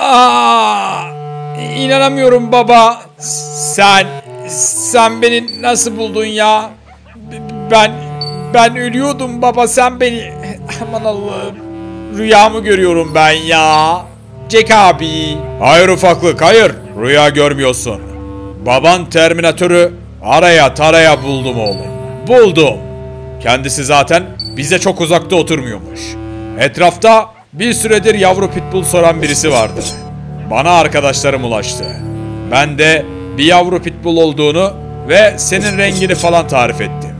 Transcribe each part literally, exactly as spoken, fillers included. Aa, inanamıyorum baba. Sen, sen beni nasıl buldun ya? Ben, ben ölüyordum baba, sen beni... Aman Allah'ım. Rüyamı görüyorum ben ya. Jack abi. Hayır ufaklık, hayır. Rüya görmüyorsun. Baban Terminatörü araya taraya buldum oğlum. Buldum. Kendisi zaten bize çok uzakta oturmuyormuş. Etrafta bir süredir yavru pitbull soran birisi vardı. Bana arkadaşlarım ulaştı. Ben de bir yavru pitbull olduğunu ve senin rengini falan tarif ettim.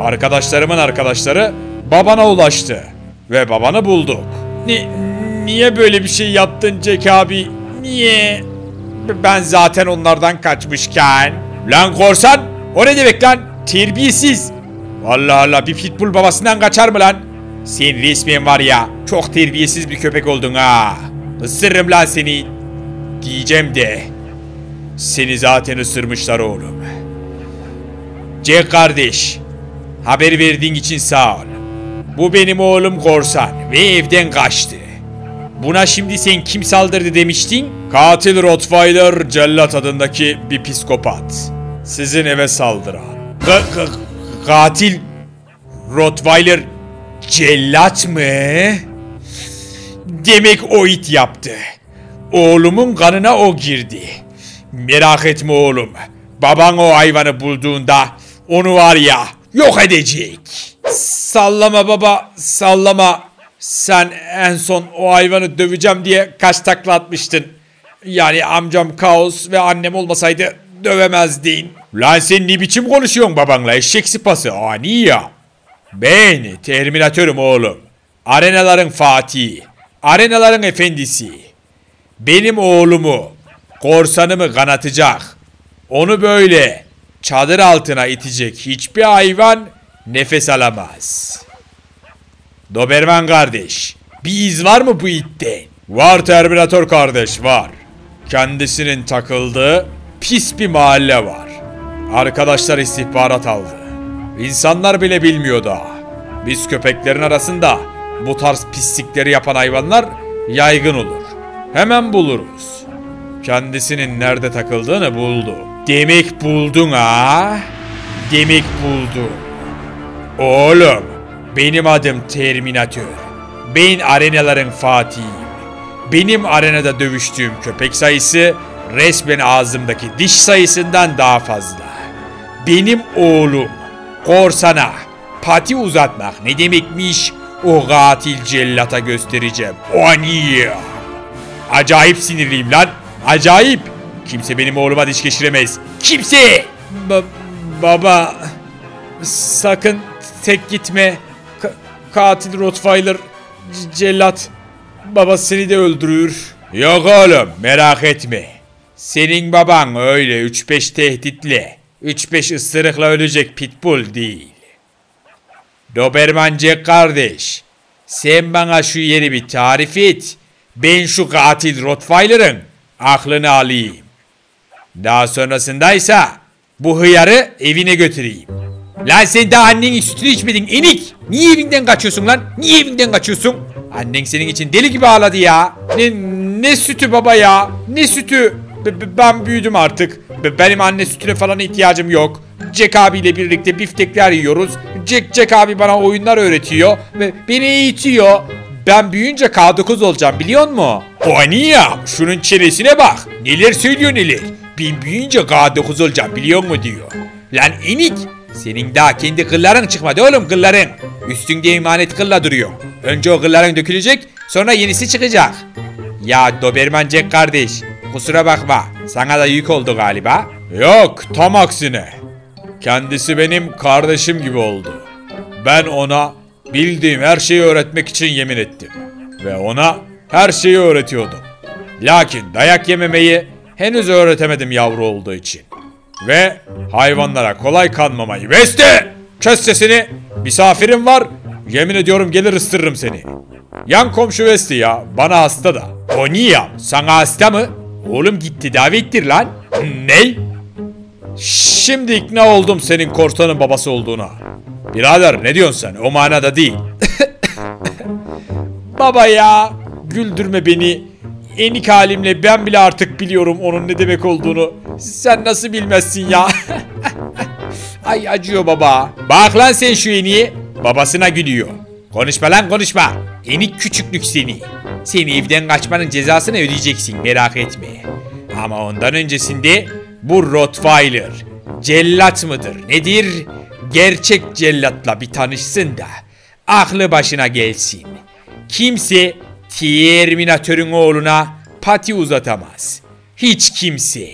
Arkadaşlarımın arkadaşları babana ulaştı. Ve babanı bulduk. Ni, niye böyle bir şey yaptın Jack abi? Niye? Ben zaten onlardan kaçmışken. Lan korsan! O ne demek lan? Terbiyesiz. Allah Allah, bir pitbull babasından kaçar mı lan? Sen resmen var ya, çok terbiyesiz bir köpek oldun ha. Isırırım lan seni. Diyeceğim de. Seni zaten ısırmışlar oğlum. Jack kardeş. Haber verdiğin için sağ ol. Bu benim oğlum korsan ve evden kaçtı. Buna şimdi sen kim saldırdı demiştin? Katil Rottweiler Cellat adındaki bir psikopat. Sizin eve saldıran. Katil Rottweiler Cellat mı? Demek o it yaptı. Oğlumun kanına o girdi. Merak etme oğlum. Baban o hayvanı bulduğunda onu var ya yok edecek. Sallama baba, sallama. Sen en son o hayvanı döveceğim diye kaç takla atmıştın. Yani amcam Kaos ve annem olmasaydı dövemezdin. Lan sen ne biçim konuşuyorsun babanla eşek sıpası? Ani ya. Ben Terminatörüm oğlum. Arenaların fatihi. Arenaların efendisi. Benim oğlumu, korsanımı kanatacak. Onu böyle çadır altına itecek hiçbir hayvan... Nefes alamaz. Doberman kardeş, bir iz var mı bu itten? Var Terminatör kardeş, var. Kendisinin takıldığı pis bir mahalle var. Arkadaşlar istihbarat aldı. İnsanlar bile bilmiyor daha. Biz köpeklerin arasında bu tarz pislikleri yapan hayvanlar yaygın olur. Hemen buluruz. Kendisinin nerede takıldığını buldu. Demek buldun ha? Demek buldun. Oğlum, benim adım Terminatör. Ben arenaların fatihiyim. Benim arenada dövüştüğüm köpek sayısı resmen ağzımdaki diş sayısından daha fazla. Benim oğlum korsana pati uzatmak ne demekmiş, o katil cellata göstereceğim. O niye? Acayip sinirliyim lan, acayip. Kimse benim oğluma diş geçiremez. Kimse! Ba- baba, sakın... Tek gitme. Ka katil Rottweiler Cellat baba seni de öldürür. Yok oğlum, merak etme. Senin baban öyle üç beş tehditle, üç beş ısırıkla ölecek pitbull değil. Doberman Jack kardeş, sen bana şu yeri bir tarif et. Ben şu katil Rottweiler'ın aklını alayım. Daha sonrasındaysa bu hıyarı evine götüreyim. Lan sen daha annenin sütünü içmedin enik. Niye evinden kaçıyorsun lan? Niye evinden kaçıyorsun? Annen senin için deli gibi ağladı ya. Ne, ne sütü baba ya? Ne sütü? B b ben büyüdüm artık. B benim anne sütüne falan ihtiyacım yok. Jack abiyle birlikte biftekler yiyoruz. Jack, Jack abi bana oyunlar öğretiyor. Ve beni eğitiyor. Ben büyüyünce K dokuz olacağım biliyor musun? O niye ya? Şunun çenesine bak. Neler söylüyor neler. Ben büyüyünce K dokuz olacağım biliyor musun diyor. Lan enik. Senin daha kendi kılların çıkmadı oğlum, kılların. Üstünde emanet kılla duruyor. Önce o kılların dökülecek, sonra yenisi çıkacak. Ya Doberman Jack kardeş, kusura bakma. Sana da yük oldu galiba. Yok, tam aksine. Kendisi benim kardeşim gibi oldu. Ben ona bildiğim her şeyi öğretmek için yemin ettim. Ve ona her şeyi öğretiyordum. Lakin dayak yememeyi henüz öğretemedim yavru olduğu için. Ve hayvanlara kolay kanmamayı. Beste! Kes sesini. Misafirim var. Yemin ediyorum gelir ısırırım seni. Yan komşu Vesti ya. Bana hasta da. O niye? Sana hasta mı? Oğlum gitti davettir lan. Ne? Şimdi ikna oldum senin korsanın babası olduğuna. Birader ne diyorsun sen? O manada değil. Baba ya. Güldürme beni. enik halimle ben bile artık biliyorum onun ne demek olduğunu. Sen nasıl bilmezsin ya? Ay acıyor baba. Bak lan sen şu eniği. Babasına gülüyor. Konuşma lan konuşma. Enik küçüklük seni. Seni evden kaçmanın cezasını ödeyeceksin, merak etme. Ama ondan öncesinde bu Rottweiler cellat mıdır nedir? Gerçek cellatla bir tanışsın da aklı başına gelsin. Kimse Terminatör'ün oğluna pati uzatamaz. Hiç kimse.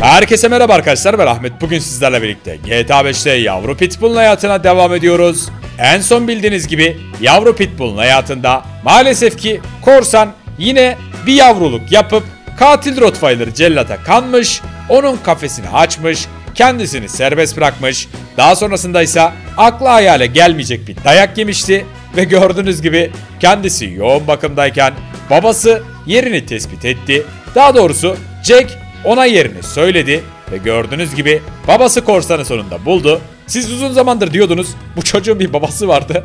Herkese merhaba arkadaşlar, ben Ahmet. Bugün sizlerle birlikte G T A beş'te yavru Pitbull'un hayatına devam ediyoruz. En son bildiğiniz gibi yavru Pitbull'un hayatında maalesef ki Korsan yine bir yavruluk yapıp katil Rottweiler cellata kanmış, onun kafesini açmış, kendisini serbest bırakmış. Daha sonrasında ise akla hayale gelmeyecek bir dayak yemişti ve gördüğünüz gibi kendisi yoğun bakımdayken babası yerini tespit etti. Daha doğrusu Jack ona yerini söyledi ve gördüğünüz gibi babası Korsan'ı sonunda buldu. Siz uzun zamandır diyordunuz bu çocuğun bir babası vardı.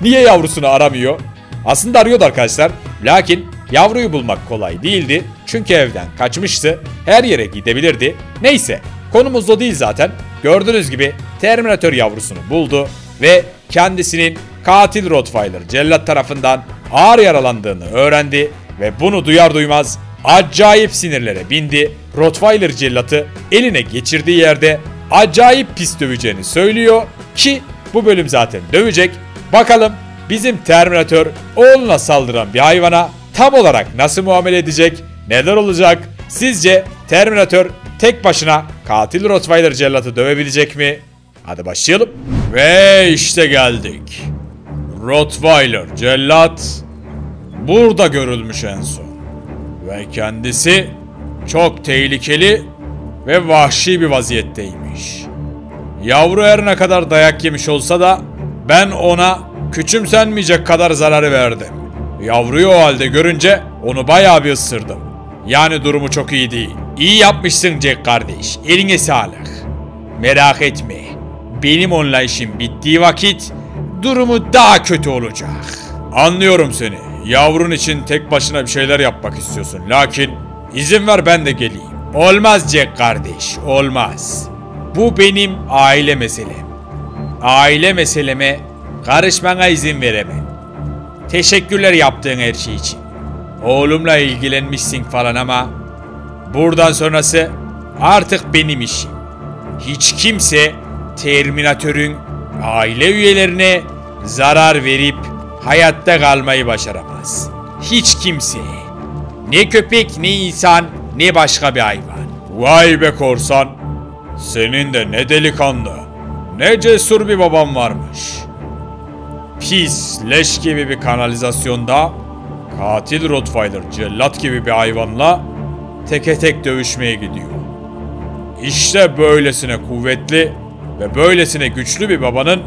Niye yavrusunu aramıyor? Aslında arıyordu arkadaşlar. Lakin yavruyu bulmak kolay değildi. Çünkü evden kaçmıştı. Her yere gidebilirdi. Neyse, konumuz o değil zaten. Gördüğünüz gibi Terminatör yavrusunu buldu ve kendisinin katil Rottweiler cellat tarafından ağır yaralandığını öğrendi ve bunu duyar duymaz acayip sinirlere bindi. Rottweiler cellatı eline geçirdiği yerde acayip pis döveceğini söylüyor ki bu bölüm zaten dövecek. Bakalım bizim Terminatör oğluna saldıran bir hayvana tam olarak nasıl muamele edecek, neler olacak? Sizce Terminatör tek başına katil Rottweiler cellatı dövebilecek mi? Hadi başlayalım. Ve işte geldik. Rottweiler cellat burada görülmüş en son. Ve kendisi çok tehlikeli ve vahşi bir vaziyetteymiş. Yavru her ne kadar dayak yemiş olsa da ben ona küçümsenmeyecek kadar zararı verdim. Yavruyu o halde görünce onu bayağı bir ısırdım. Yani durumu çok iyi değil. İyi yapmışsın Jack kardeş. Eline sağlık. Merak etme. Benim onunla işim bittiği vakit durumu daha kötü olacak. Anlıyorum seni. Yavrun için tek başına bir şeyler yapmak istiyorsun. Lakin izin ver ben de geleyim. Olmaz Jack kardeş. Olmaz. Bu benim aile meselem. Aile meseleme karışmana izin veremem. Teşekkürler yaptığın her şey için. Oğlumla ilgilenmişsin falan ama buradan sonrası artık benim işim. Hiç kimse Terminatör'ün aile üyelerine zarar verip hayatta kalmayı başaramaz. Hiç kimse. Ne köpek, ne insan, ne başka bir hayvan. Vay be Korsan. Senin de ne delikanlı, ne cesur bir babam varmış. Pis, leş gibi bir kanalizasyonda katil Rottweiler cellat gibi bir hayvanla teke tek dövüşmeye gidiyor. İşte böylesine kuvvetli ve böylesine güçlü bir babanın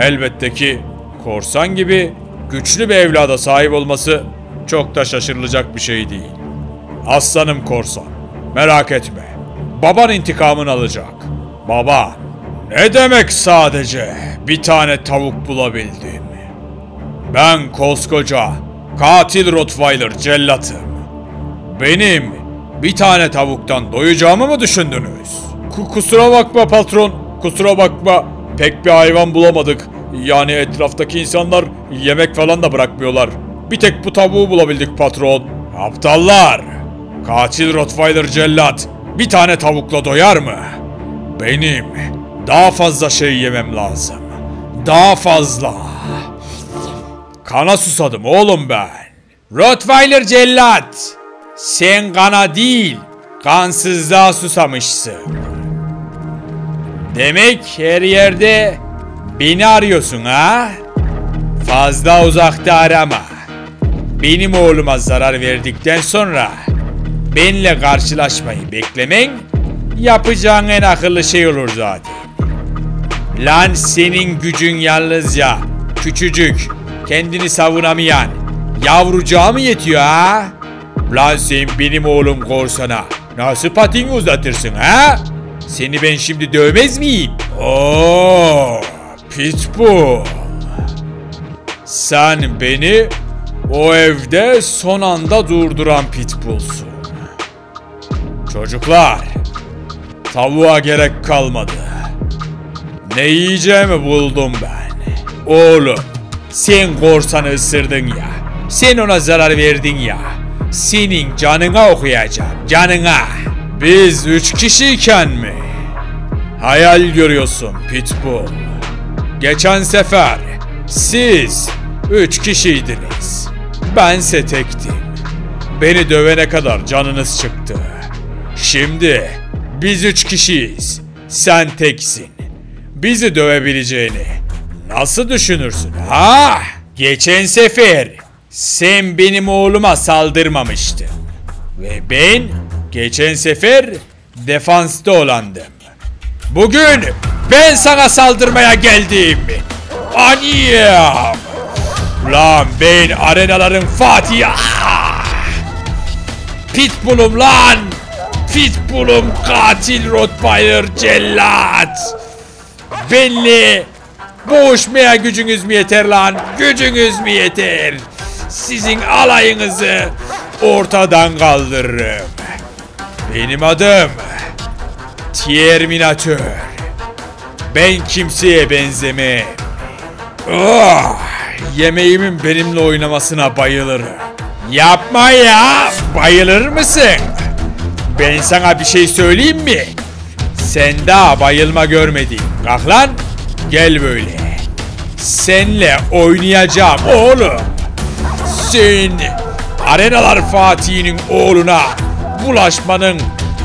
elbette ki Korsan gibi güçlü bir evlada sahip olması çok da şaşırılacak bir şey değil. Aslanım Korsan, merak etme. Baban intikamını alacak. Baba, ne demek sadece bir tane tavuk bulabildim. Ben koskoca katil Rottweiler cellatım. Benim bir tane tavuktan doyacağımı mı düşündünüz? K- kusura bakma patron, kusura bakma. Pek bir hayvan bulamadık. Yani etraftaki insanlar yemek falan da bırakmıyorlar. Bir tek bu tavuğu bulabildik patron. Aptallar! Katil Rottweiler cellat bir tane tavukla doyar mı? Benim daha fazla şey yemem lazım. Daha fazla. Kana susadım oğlum ben. Rottweiler cellat, sen kana değil, kansızlığa susamışsın. Demek her yerde beni arıyorsun ha? Fazla uzakta arama. Benim oğluma zarar verdikten sonra benle karşılaşmayı beklemen yapacağın en akıllı şey olur zaten. Lan senin gücün yalnızca küçücük, kendini savunamayan yavrucağa mı yetiyor ha? Lan sen benim oğlum Korsan'a nasıl patini uzatırsın ha? Seni ben şimdi dövmez miyim? Ooo Pitbull. Sen beni O evde son anda durduran Pitbull'sun. Çocuklar, tavuğa gerek kalmadı. Ne yiyeceğimi buldum ben. Oğlum, sen korsanı ısırdın ya. Sen ona zarar verdin ya. Senin canına okuyacağım, canına. Biz üç kişiyken mi? Hayal görüyorsun Pitbull. Geçen sefer siz üç kişiydiniz. Bense tektim. Beni dövene kadar canınız çıktı. Şimdi biz üç kişiyiz. Sen teksin. Bizi dövebileceğini nasıl düşünürsün ha? Geçen sefer sen benim oğluma saldırmamıştın. Ve ben geçen sefer defansta olandım. Bugün ben sana saldırmaya geldim. Aniyam. Lan ben arenaların fatihi. Pitbull'um lan. Pitbull'um katil Rottweiler cellat. Belli. Boğuşmaya gücünüz mü yeter lan? Gücünüz mü yeter? Sizin alayınızı ortadan kaldırırım. Benim adım Terminatör. Ben kimseye benzemem. Oh, yemeğimin benimle oynamasına bayılırım. Yapma ya, bayılır mısın? Ben sana bir şey söyleyeyim mi? Sen daha bayılma görmedin. Kalk lan, gel böyle. Senle oynayacağım oğlum. Sen arenalar fatihinin oğluna bulaşmanın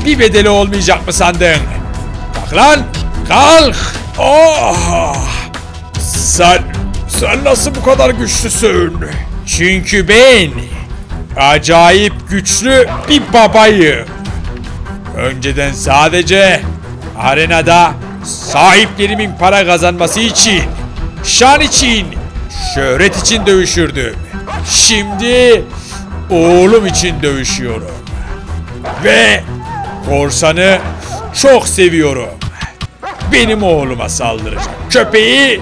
bir bedeli olmayacak mı sandın? Kalk lan, kalk. Oh. Sen, sen nasıl bu kadar güçlüsün? Çünkü ben acayip güçlü bir babayım. Önceden sadece arenada sahiplerimin para kazanması için, şan için, şöhret için dövüşürdüm. Şimdi oğlum için dövüşüyorum. Ve korsanı çok seviyorum. Benim oğluma saldıracak köpeği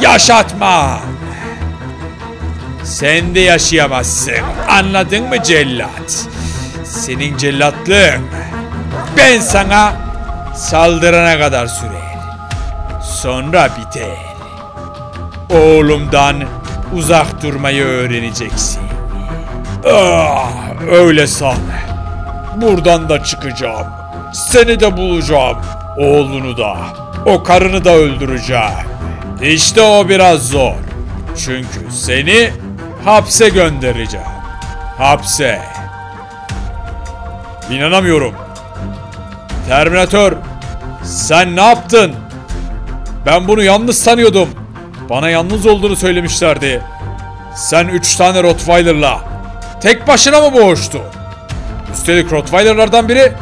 yaşatma. Sen de yaşayamazsın. Anladın mı cellat? Senin cellatlığın ben sana saldırana kadar sürer. Sonra biter. Oğlumdan uzak durmayı öğreneceksin. Ah, öyle san. Buradan da çıkacağım. Seni de bulacağım. Oğlunu da, o karını da öldüreceğim. İşte o biraz zor. Çünkü seni hapse göndereceğim. Hapse. İnanamıyorum. Terminatör, sen ne yaptın? Ben bunu yalnız sanıyordum. Bana yalnız olduğunu söylemişlerdi. Sen üç tane Rottweiler'la tek başına mı boğuştun? Üstelik Rottweiler'lardan biri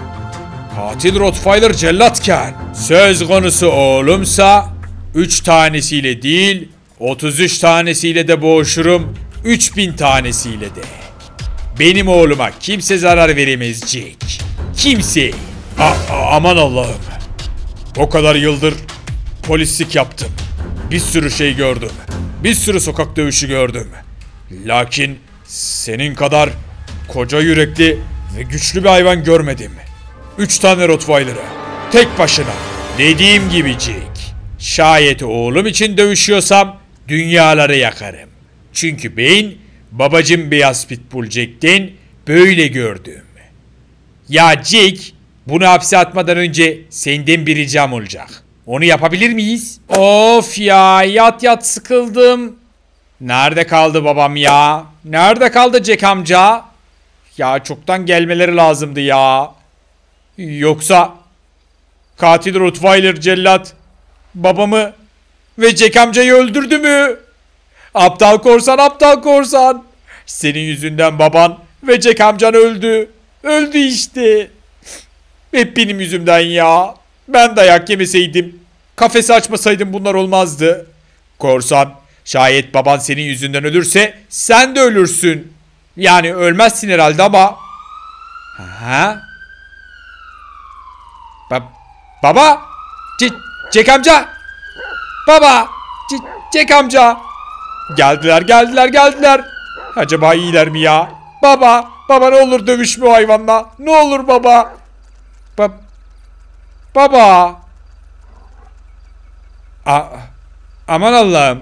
katil Rottweiler cellatken. Söz konusu oğlumsa üç tanesiyle değil otuz üç tanesiyle de boğuşurum, üç bin tanesiyle de. Benim oğluma kimse zarar veremezcik. Kimse. A aman Allah'ım. O kadar yıldır polislik yaptım. Bir sürü şey gördüm. Bir sürü sokak dövüşü gördüm. Lakin senin kadar koca yürekli ve güçlü bir hayvan görmedim. Üç tane Rottweiler'ı. Tek başına. Dediğim gibicik. Şayet oğlum için dövüşüyorsam dünyaları yakarım. Çünkü ben babacım beyaz Pitbull Jack'ten böyle gördüm. Ya Jack, bunu hapse atmadan önce senden bir ricam olacak. Onu yapabilir miyiz? Of ya, yat yat sıkıldım. Nerede kaldı babam ya? Nerede kaldı Jack amca? Ya çoktan gelmeleri lazımdı ya. Yoksa katil Rottweiler cellat babamı ve Jack amcayı öldürdü mü? Aptal korsan, aptal korsan. Senin yüzünden baban ve Jack amcan öldü. Öldü işte. Hep benim yüzümden ya. Ben dayak yemeseydim, kafesi açmasaydım bunlar olmazdı. Korsan, şayet baban senin yüzünden ölürse sen de ölürsün. Yani ölmezsin herhalde ama. Ha? Ba baba? Jack amca? Baba? Jack amca? Geldiler geldiler geldiler. Acaba iyiler mi ya? Baba, baba ne olur dövüşme o hayvanla. Ne olur baba. Ba baba. A aman Allah'ım.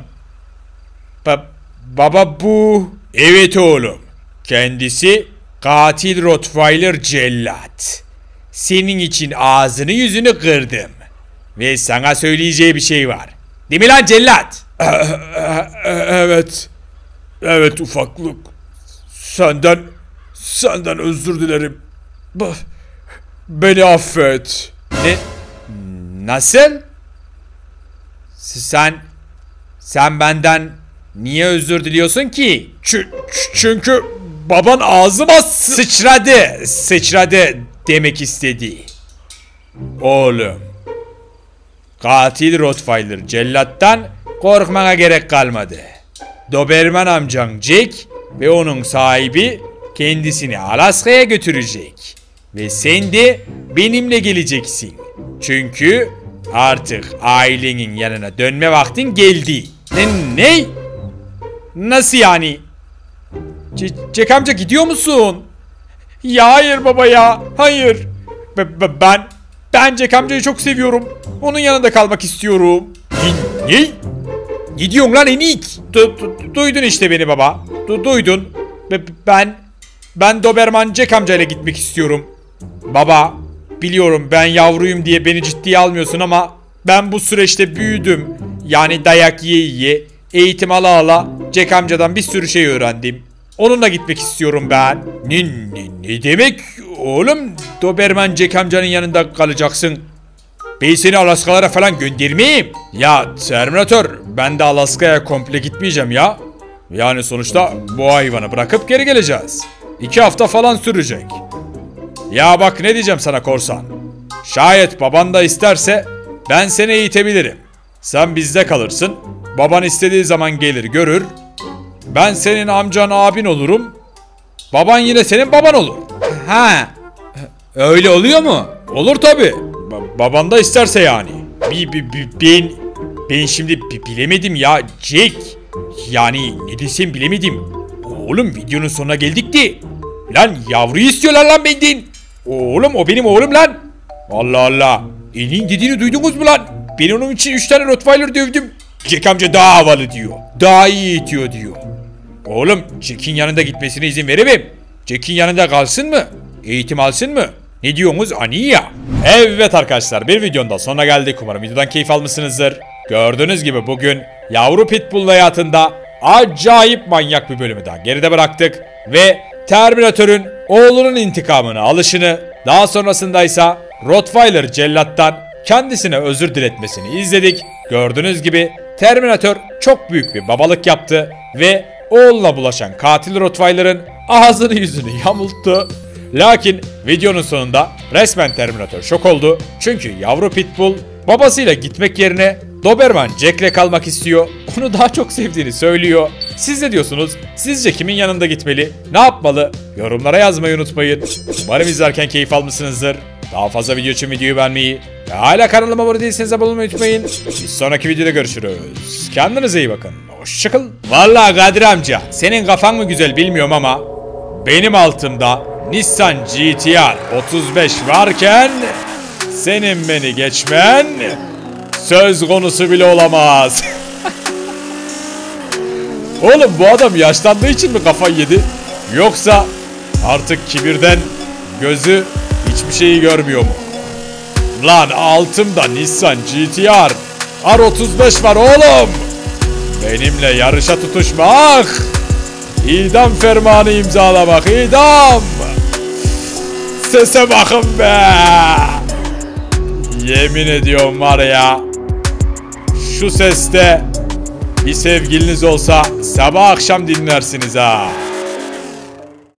Ba baba bu. Evet oğlum. Kendisi katil Rottweiler cellat. Senin için ağzını yüzünü kırdım. Ve sana söyleyeceği bir şey var. Değil mi lan cellat? Evet. Evet ufaklık. Senden, senden özür dilerim. Beni affet. Ne? Nasıl? Sen, sen benden niye özür diliyorsun ki? Ç- çünkü baban ağzıma sıçradı. Sıçradı demek istedi. Oğlum. Katil Rottweiler cellattan korkmana gerek kalmadı. Doberman amcan Jack ve onun sahibi kendisini Alaska'ya götürecek. Ve sen de benimle geleceksin. Çünkü artık ailenin yanına dönme vaktin geldi. Ne? ne? Nasıl yani? Jack amca gidiyor musun? Ya hayır baba ya. Hayır. B ben... Ben Jack amcayı çok seviyorum. Onun yanında kalmak istiyorum. Ne? Gidiyorsun lan enik. Du, du, duydun işte beni baba. Du, duydun. Be, ben ben Doberman Jack amcayla gitmek istiyorum. Baba, biliyorum ben yavruyum diye beni ciddiye almıyorsun ama ben bu süreçte büyüdüm. Yani dayak yiye yiye, eğitim ala ala Jack amcadan bir sürü şey öğrendim. Onunla gitmek istiyorum ben. Ne, ne, ne demek oğlum? Doberman Jack amcanın yanında kalacaksın. Ben seni Alaskalara falan göndermeyeyim. Ya Terminatör, ben de Alaska'ya komple gitmeyeceğim ya. Yani sonuçta bu hayvanı bırakıp geri geleceğiz. İki hafta falan sürecek. Ya bak ne diyeceğim sana korsan. Şayet baban da isterse ben seni eğitebilirim. Sen bizde kalırsın. Baban istediği zaman gelir görür. Ben senin amcan abin olurum. Baban yine senin baban olur. Ha. Öyle oluyor mu? Olur tabi. Ba baban da isterse yani. Bi bi bi ben ben şimdi bi bilemedim ya Jack. Yani ne desem bilemedim. Oğlum videonun sonuna geldik de. Lan yavruyu istiyorlar lan benden. Oğlum o benim oğlum lan. Allah Allah. Elin dediğini duydunuz mu lan? Ben onun için üç tane Rottweiler dövdüm. Jack amca daha havalı diyor. Daha iyi itiyor diyor. Oğlum Jack'in yanında gitmesine izin veremem. Jack'in yanında kalsın mı? Eğitim alsın mı? Ne diyorsunuz Aniya? Evet arkadaşlar bir videonun da sonuna geldik. Umarım videodan keyif almışsınızdır. Gördüğünüz gibi bugün yavru pitbull hayatında acayip manyak bir bölümü daha geride bıraktık. Ve Terminatör'ün oğlunun intikamını alışını, daha sonrasındaysa Rottweiler cellattan kendisine özür diletmesini izledik. Gördüğünüz gibi Terminatör çok büyük bir babalık yaptı ve oğluna bulaşan katil Rottweiler'ın ağzını yüzünü yamulttu. Lakin videonun sonunda resmen Terminatör şok oldu. Çünkü yavru pitbull babasıyla gitmek yerine Doberman Jack'le kalmak istiyor. Onu daha çok sevdiğini söylüyor. Siz ne diyorsunuz? Sizce kimin yanında gitmeli? Ne yapmalı? Yorumlara yazmayı unutmayın. Umarım izlerken keyif almışsınızdır. Daha fazla video için videoyu beğenmeyi ve hala kanalıma abone değilseniz abone olmayı unutmayın. Bir sonraki videoda görüşürüz. Kendinize iyi bakın. Hoşçakalın. Vallahi Kadir amca senin kafan mı güzel bilmiyorum ama benim altımda Nissan G T R otuz beş varken senin beni geçmen söz konusu bile olamaz. Oğlum bu adam yaşlandığı için mi kafayı yedi? Yoksa artık kibirden gözü hiçbir şeyi görmüyor mu? Lan altımda Nissan G T R R otuz beş var oğlum. Benimle yarışa tutuşmak, idam fermanı imzalamak, idam. Sese bakın be. Yemin ediyorum var ya. Şu seste bir sevgiliniz olsa sabah akşam dinlersiniz ha.